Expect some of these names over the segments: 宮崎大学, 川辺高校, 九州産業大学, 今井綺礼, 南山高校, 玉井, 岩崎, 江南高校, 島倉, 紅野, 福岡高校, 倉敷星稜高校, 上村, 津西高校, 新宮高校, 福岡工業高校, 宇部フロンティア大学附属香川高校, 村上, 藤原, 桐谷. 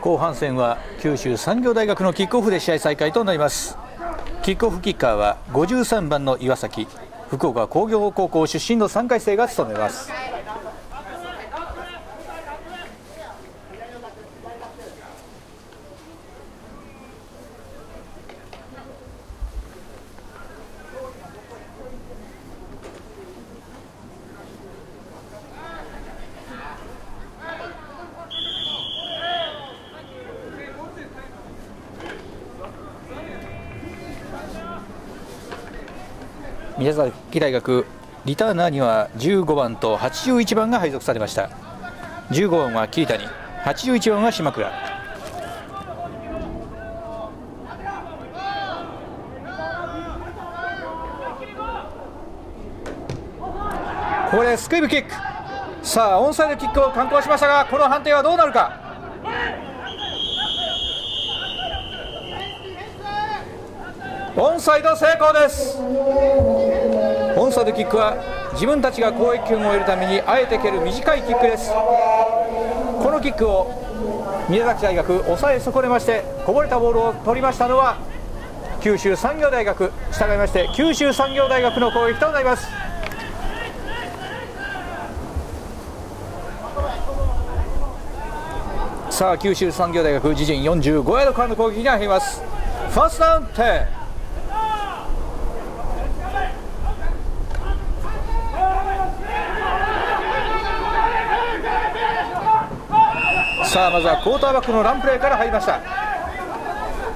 後半戦は九州産業大学のキックオフで試合再開となります。キックオフキッカーは53番の岩崎、福岡工業高校出身の3回生が務めます。宮崎大学リターナーには15番と81番が配属されました。15番は桐谷、81番は島倉。これスクイブキック、さあオンサイドキックを敢行しましたが、この判定はどうなるか。オンサイド成功です。オンサイドキックは自分たちが攻撃権を得るためにあえて蹴る短いキックです。このキックを宮崎大学抑え損ねまして、こぼれたボールを取りましたのは九州産業大学、従いまして九州産業大学の攻撃となります。さあ九州産業大学、自陣45ヤードからの攻撃に入ります。ファーストダウン10。さあまずはクォーターバックのランプレーから入りました。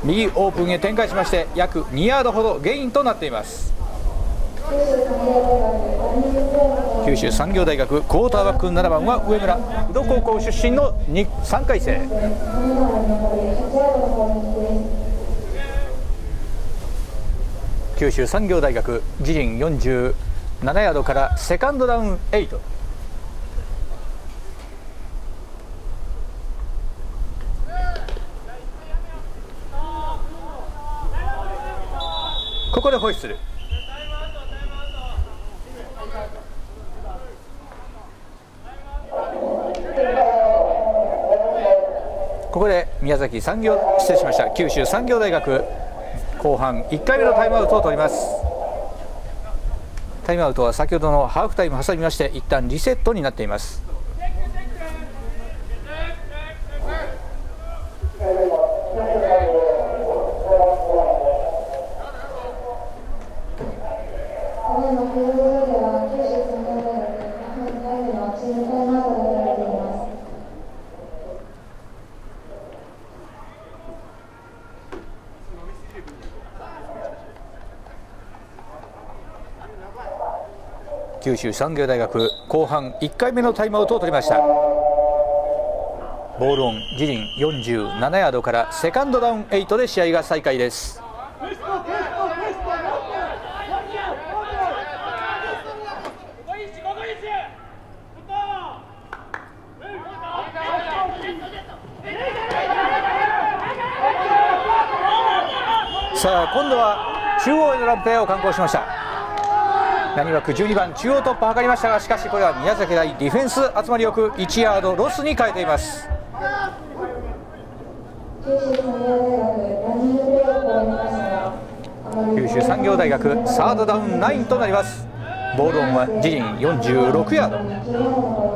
右オープンへ展開しまして、約2ヤードほどゲインとなっています。九州産業大学クォーターバック7番は上村、宇土高校出身の3回生。九州産業大学自陣47ヤードからセカンドダウン8。ここでホイッスル。ここで宮崎産業、失礼しました、九州産業大学後半1回目のタイムアウトを取ります。タイムアウトは先ほどのハーフタイム挟みまして、一旦リセットになっています。九州産業大学後半1回目のタイムアウトを取りました。ボールオン、自陣47ヤードからセカンドダウン8で試合が再開です。さあ今度は中央へのランプレーを敢行しました。何枠12番中央突破を図りましたが、しかしこれは宮崎大ディフェンス集まりよく1ヤードロスに変えています。九州産業大学サードダウン9となります。ボールオンは自陣46ヤード。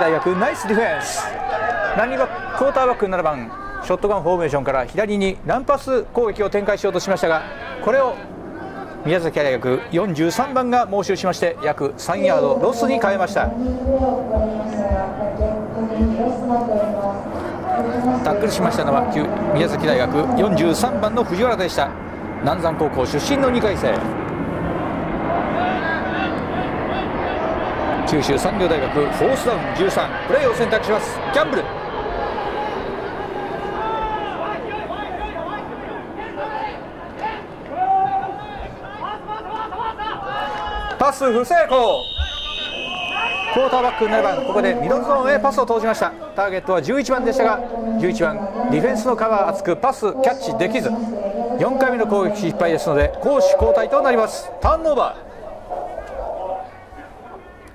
大学ナイスディフェンス。ランニングクォーターバック7番、ショットガンフォーメーションから左にランパス攻撃を展開しようとしましたが、これを宮崎大学43番が猛襲しまして、約3ヤードロスに変えました。タックルしましたのは宮崎大学43番の藤原でした。南山高校出身の2回生。九州産業大学フォースダウン13、プレーを選択します。キャンブル。パス不成功。クォーターバックになればここでミドルゾーンへパスを投じました。ターゲットは11番でしたが、11番ディフェンスのカバー厚くパスキャッチできず、4回目の攻撃失敗ですので攻守交代となります。ターンオーバ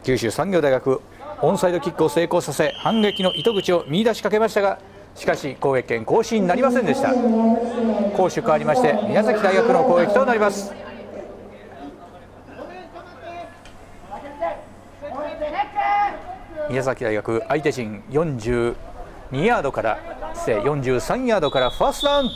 ー。九州産業大学オンサイドキックを成功させ反撃の糸口を見出しかけましたが、しかし攻撃権更新になりませんでした。攻守変わりまして宮崎大学の攻撃となります。宮崎大学相手陣42ヤードから43ヤードからファーストダウン点。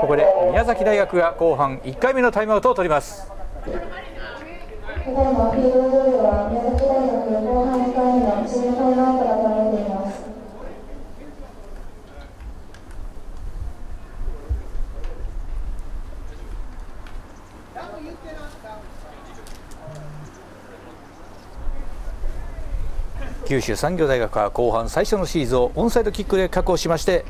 ここで宮崎大学が後半1回目のタイムアウトを取ります。九州産業大学は後半最初のシーズンをオンサイドキックで確保しまして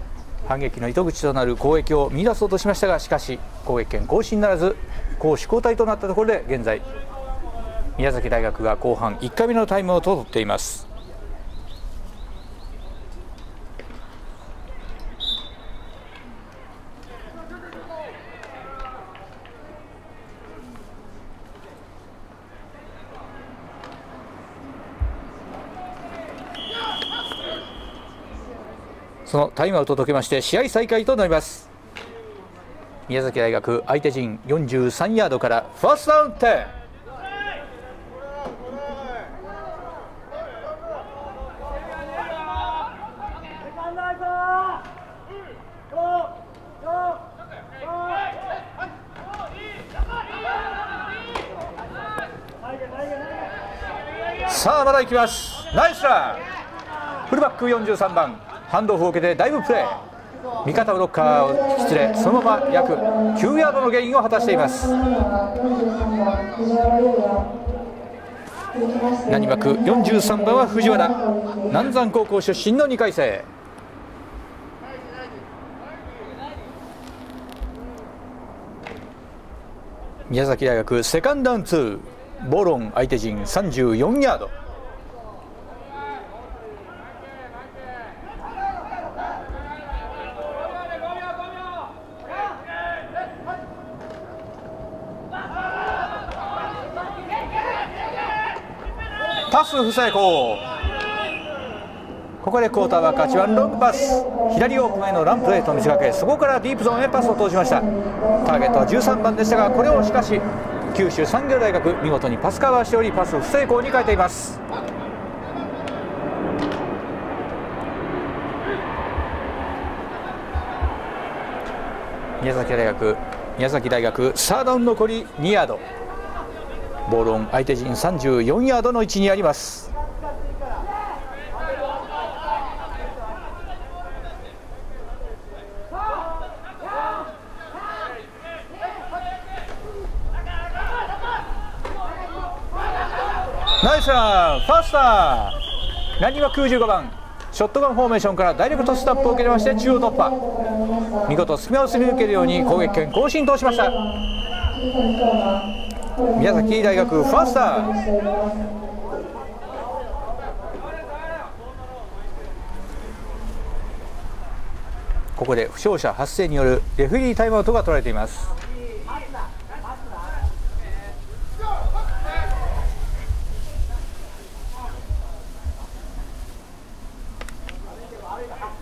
反撃の糸口となる攻撃を見出そうとしましたが、しかし攻撃権更新ならず攻守交代となったところで、現在宮崎大学が後半1回目のタイムを取っています。そのタイムアウトを解けまして試合再開となります。宮崎大学相手陣43ヤードからファーストダウン点。さあまだ行きます。ナイスラン。フルバック43番ハンドオフを受けてダイブプレー、味方ブロッカーを引き連れそのまま約9ヤードのゲインを果たしています。何幕43番は藤原、南山高校出身の2回生。宮崎大学セカンドダウン2、ボロン相手陣34ヤード。パス不成功。ここでクォーターバック8番ロングパス、左オープンへのランプレーと見せかけ、そこからディープゾーンへパスを投じました。ターゲットは13番でしたが、これをしかし九州産業大学見事にパスカバーしており、パス不成功に変えています。宮崎大学サード残り2ヤード、ボールオン相手陣34ヤードの位置にあります。ナイスラン。ファースター何は95番ショットガンフォーメーションからダイレクトスタップを受けまして中央突破、見事隙間をすり抜けるように攻撃権更新としました。宮崎大学ファースター。ここで負傷者発生によるレフェリータイムアウトが取られています。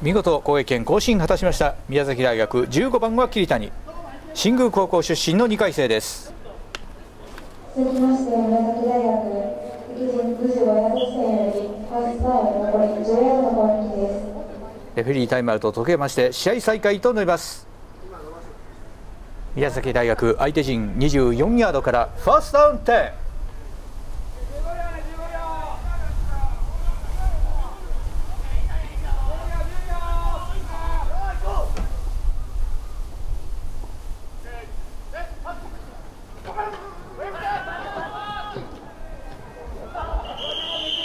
見事攻撃権更新果たしました宮崎大学15番は桐谷、新宮高校出身の2回生です。続きまして、宮崎大学、敵陣25ヤード地点より、ファーストダウン残り10ヤードの攻撃です。レフェリータイムアウトを解けまして、試合再開となります。宮崎大学、相手陣24ヤードからファーストダウン点。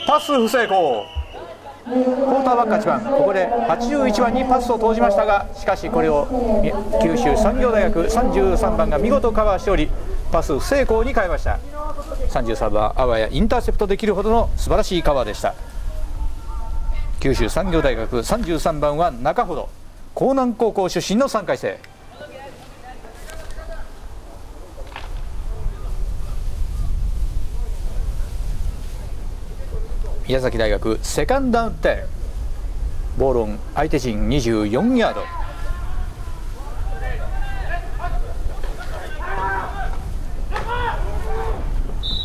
パス不成功。クォーターバック8番、ここで81番にパスを投じましたが、しかしこれを九州産業大学33番が見事カバーしており、パス不成功に変えました。33番あわやインターセプトできるほどの素晴らしいカバーでした。九州産業大学33番は中ほど、江南高校出身の3回生。宮崎大学セカンドダウンテン、ボールオン相手陣24ヤード。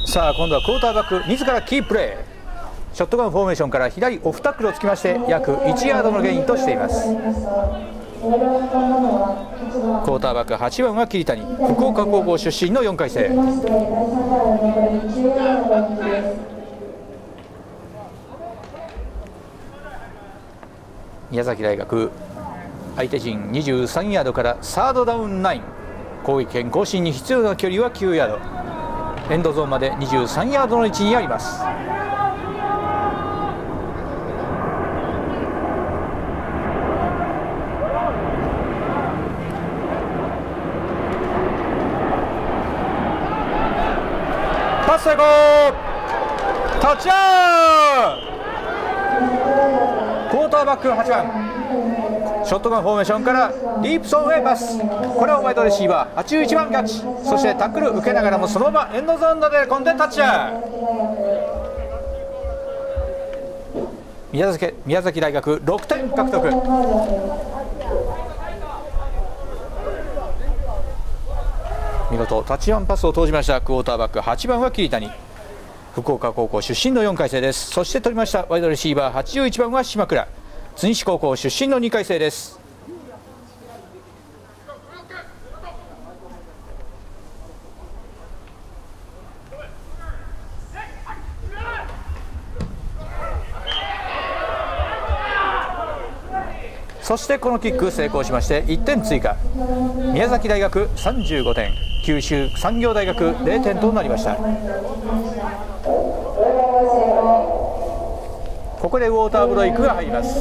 さあ今度はクォーターバック自らキープレー、ショットガンフォーメーションから左オフタックルをつきまして約1ヤードのゲインとしています。クォーターバック8番は桐谷、福岡高校出身の4回生。宮崎大学相手陣23ヤードからサードダウン9、攻撃権更新に必要な距離は9ヤード、エンドゾーンまで23ヤードの位置にあります。パス成功、タッチアウト。クォーターバック8番、ショットガンフォーメーションからリープソンへパス、これはワイドレシーバー81番キャッチ、そしてタックル受けながらもそのままエンドゾーンで込んでタッチアウト。宮崎大学6点獲得。見事タッチアンパスを投じました。クォーターバック8番は桐谷、福岡高校出身の4回生です。そして取りましたワイドレシーバー81番は島倉、津西高校出身の2回生です。そしてこのキック成功しまして1点追加、宮崎大学35点、九州産業大学0点となりました。ここでウォーターブレイクが入ります。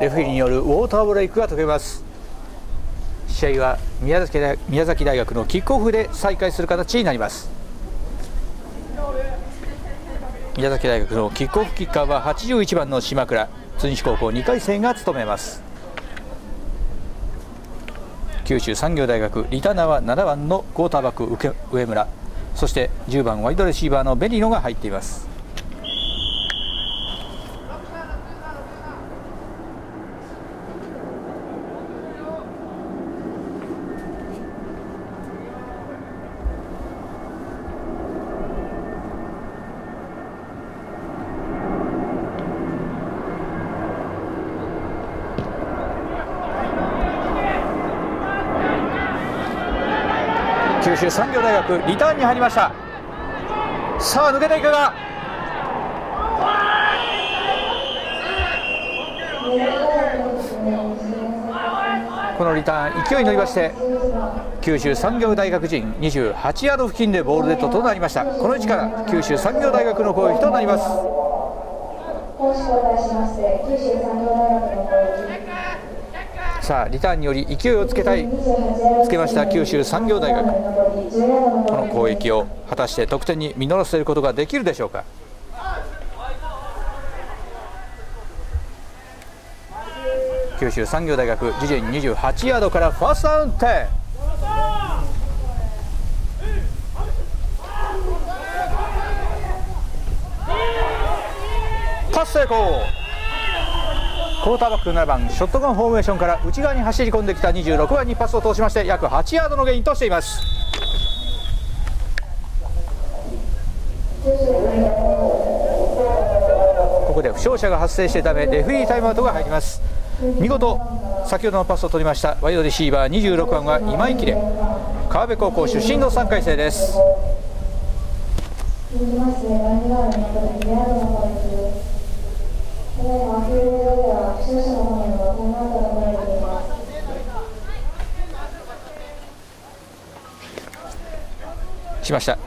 レフェリーによるウォーターブレイクが解けます。試合は宮崎大学のキックオフで再開する形になります。宮崎大学のキックオフキッカーは81番の島倉、津西高校2回生が務めます。九州産業大学リターナーは7番のクォーターバック上村、そして10番ワイドレシーバーのベリノが入っています。産業大学リターンに入りました。さあ抜けていくがこのリターン勢いに乗りまして、九州産業大学陣28ヤード付近でボールデッドとなりました。この位置から九州産業大学の攻撃となります。さあリターンにより勢いをつけました九州産業大学、この攻撃を果たして得点に実らせることができるでしょうか。九州産業大学、自陣28ヤードからファーストダウン10。パス成功。クォーターバック7番ショットガンフォーメーションから内側に走り込んできた26番にパスを通しまして、約8ヤードのゲインとしています。ここで負傷者が発生していたためレフェリータイムアウトが入ります。見事先ほどのパスを取りましたワイドレシーバー26番は今井綺礼、川辺高校出身の3回生です。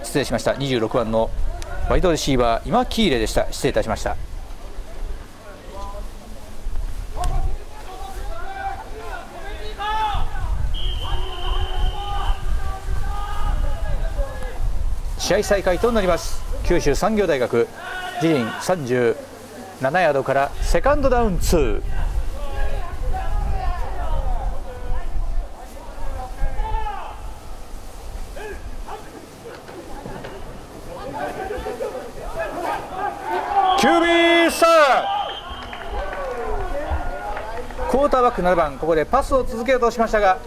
失礼しました。26番のワイドレシーバー今井綺礼でした。失礼いたしました。試合再開となります。九州産業大学、自陣37ヤードからセカンドダウン2。QBスター、クォーターバック7番、ここでパスを続けようとしましたが、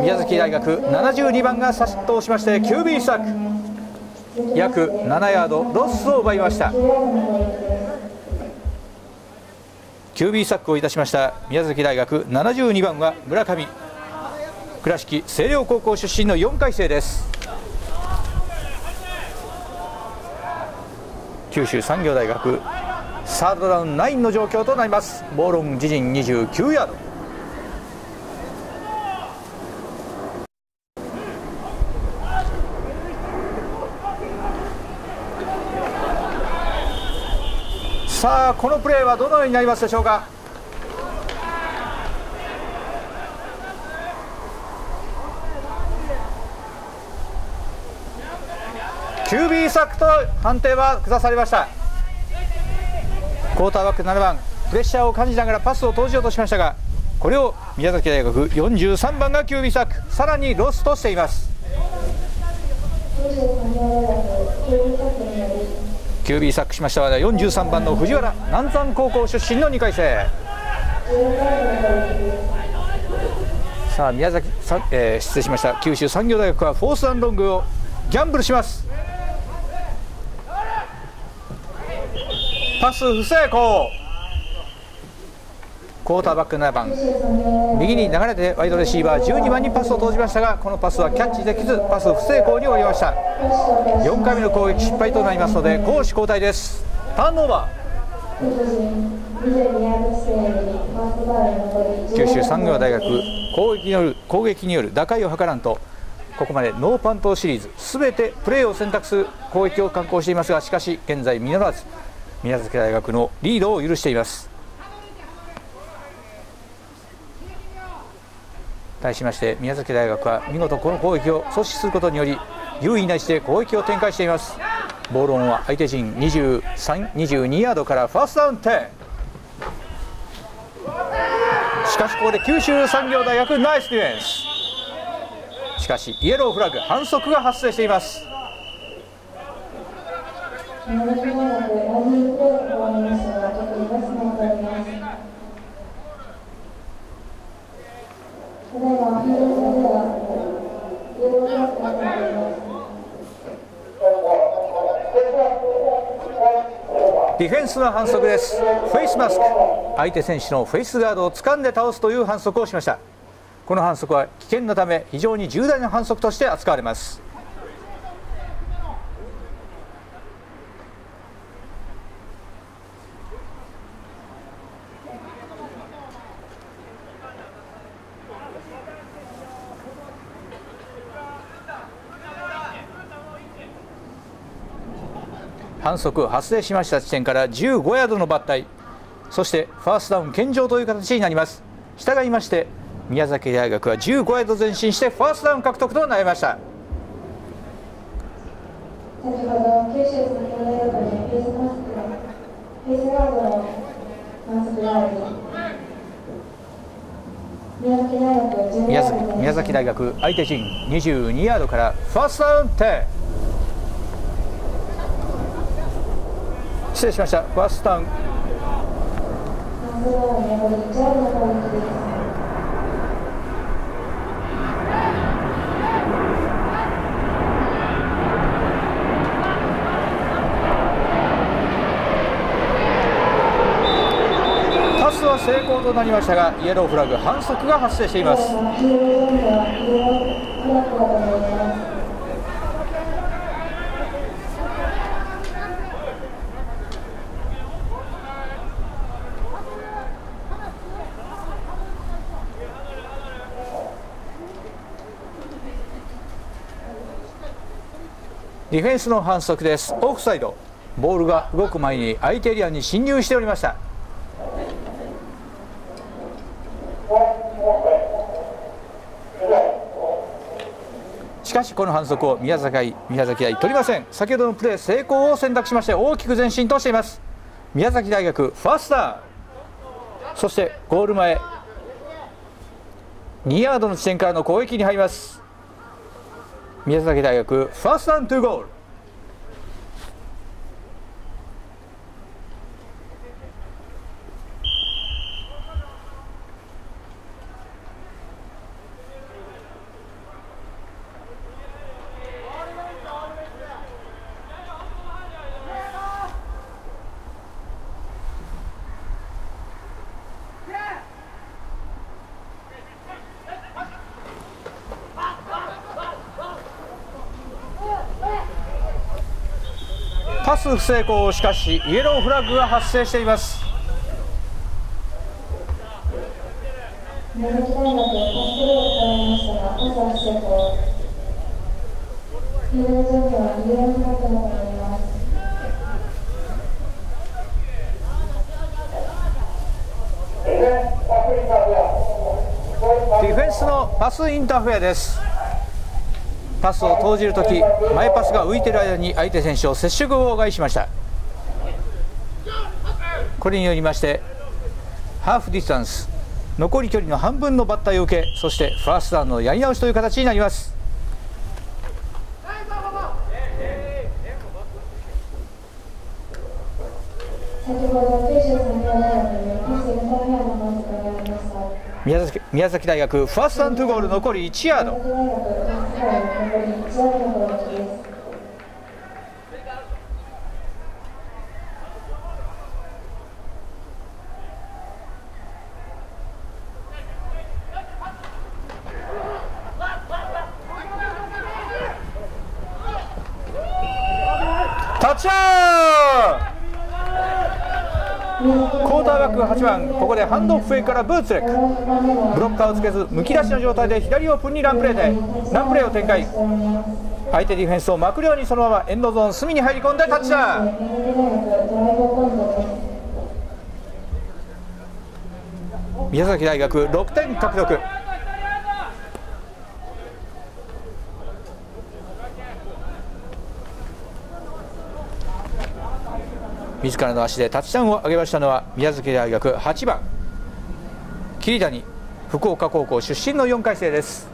宮崎大学72番が殺到しまして QB スタック、約7ヤードロスを奪いました。 QB スタックをいたしました宮崎大学72番は村上、倉敷星稜高校出身の4回生です。九州産業大学サードダウン9の状況となります。ボーロン自陣29ヤード。さあこのプレーはどのようになりますでしょうか。QB サックと判定は下されました。クォーターバック7番、プレッシャーを感じながらパスを投じようとしましたが、これを宮崎大学43番が QB サック、さらにロスとしています。 QB サックしましたは43番の藤原、南山高校出身の2回生。さあ宮崎さん、失礼しました。九州産業大学はフォース&ロングをギャンブルします。パス不成功。クォーターバック7番、右に流れてワイドレシーバー12番にパスを投じましたが、このパスはキャッチできずパス不成功に終わりました。4回目の攻撃失敗となりますので攻守交代です。ターンオーバー。九州産業大学、攻撃による打開を図らんと、ここまでノーパントシリーズすべてプレーを選択する攻撃を敢行していますが、しかし現在実らず宮崎大学のリードを許しています。対しまして宮崎大学は見事この攻撃を阻止することにより優位な位置で攻撃を展開しています。ボールオンは相手陣22ヤードからファーストダウン10。しかしここで九州産業大学ナイスディフェンス、しかしイエローフラグ、反則が発生しています。ディフェンスの反則です。フェイスマスク、相手選手のフェイスガードを掴んで倒すという反則をしました。この反則は危険なため非常に重大な反則として扱われます。反則発生しました地点から15ヤードの抜体、そしてファーストダウン献上という形になります。従いまして宮崎大学は15ヤード前進してファーストダウン獲得となりました。先ほど九州先ほど大学でフェイスマスクの反則があり、宮崎大学相手陣22ヤードからファーストダウン10、失礼しました、ファーストダウン。パスは成功となりましたが、イエローフラグ、反則が発生しています。ディフェンスの反則です。オフサイド、ボールが動く前に相手エリアに侵入しておりました。しかしこの反則を宮崎大取りません。先ほどのプレー成功を選択しまして大きく前進としています。宮崎大学ファーストダウン、そしてゴール前2ヤードの地点からの攻撃に入ります。宮崎大学ファーストダウントゥーゴール。パス不成功、しかしイエローフラッグが発生しています。ディフェンスのパスインターフェアです。パスを投じるとき、前パスが浮いている間に相手選手を接触妨害しました。これによりましてハーフディスタンス、残り距離の半分のバッターを受け、そしてファーストダウンのやり直しという形になります。宮崎大学ファーストダウントゥーゴール、残り1ヤード。タッチアウト。クォーターバック8番、ここでハンドオフェイからブーツレック、ブロッカーをつけずむき出しの状態で左オープンにランプレーを展開。相手ディフェンスをまくるようにそのままエンドゾーン隅に入り込んでタッチダウン。宮崎大学6点獲得。自らの足でタッチダウンを上げましたのは宮崎大学8番桐谷、福岡高校出身の4回生です。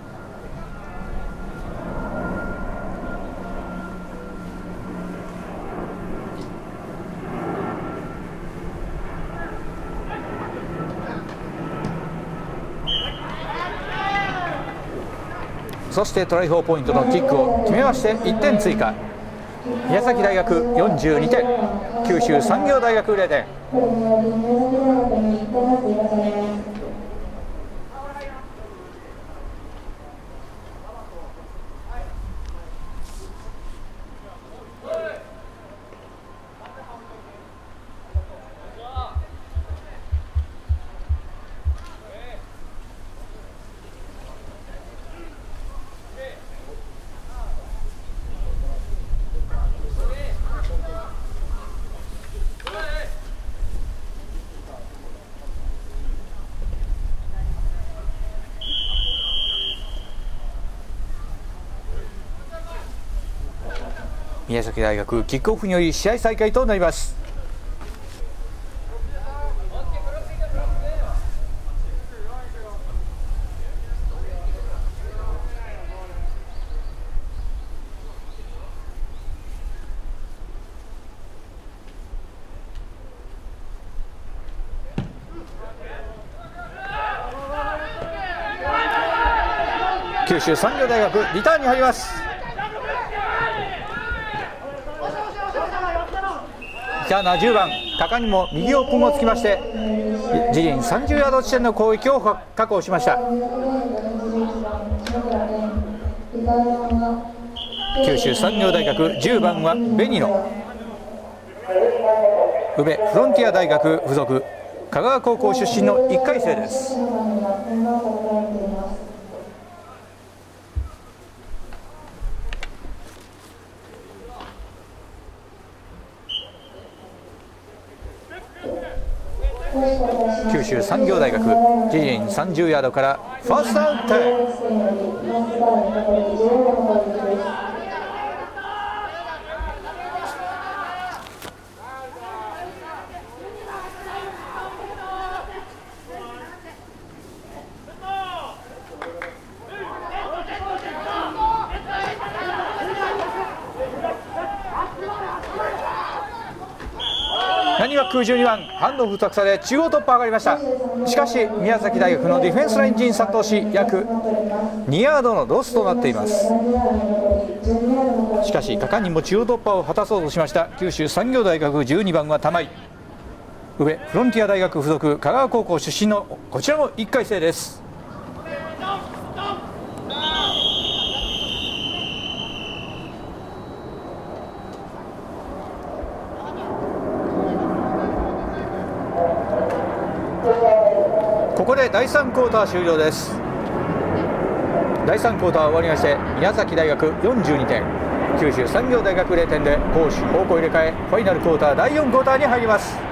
そしてトライ4ポイントのキックを決めまして1点追加。宮崎大学42点、九州産業大学0点。宮崎大学キックオフにより試合再開となります。九州産業大学リターンに入ります。リターナー10番高にも右オープンをつきまして自陣30ヤード地点の攻撃を確保しました。九州産業大学10番は紅野。宇部フロンティア大学附属香川高校出身の1回生です。九州産業大学自陣30ヤードからファーストアウト。何は12番ハンドオフ託され中央突破上がりました。しかし宮崎大学のディフェンスライン陣殺到し約2ヤードのロスとなっています。しかし果敢にも中央突破を果たそうとしました九州産業大学12番は玉井。宇部フロンティア大学附属香川高校出身のこちらも1回生です。ここで第3クォーター終了です。第3クォーター終わりまして宮崎大学42点九州産業大学0点で攻守方向入れ替えファイナルクォーター第4クォーターに入ります。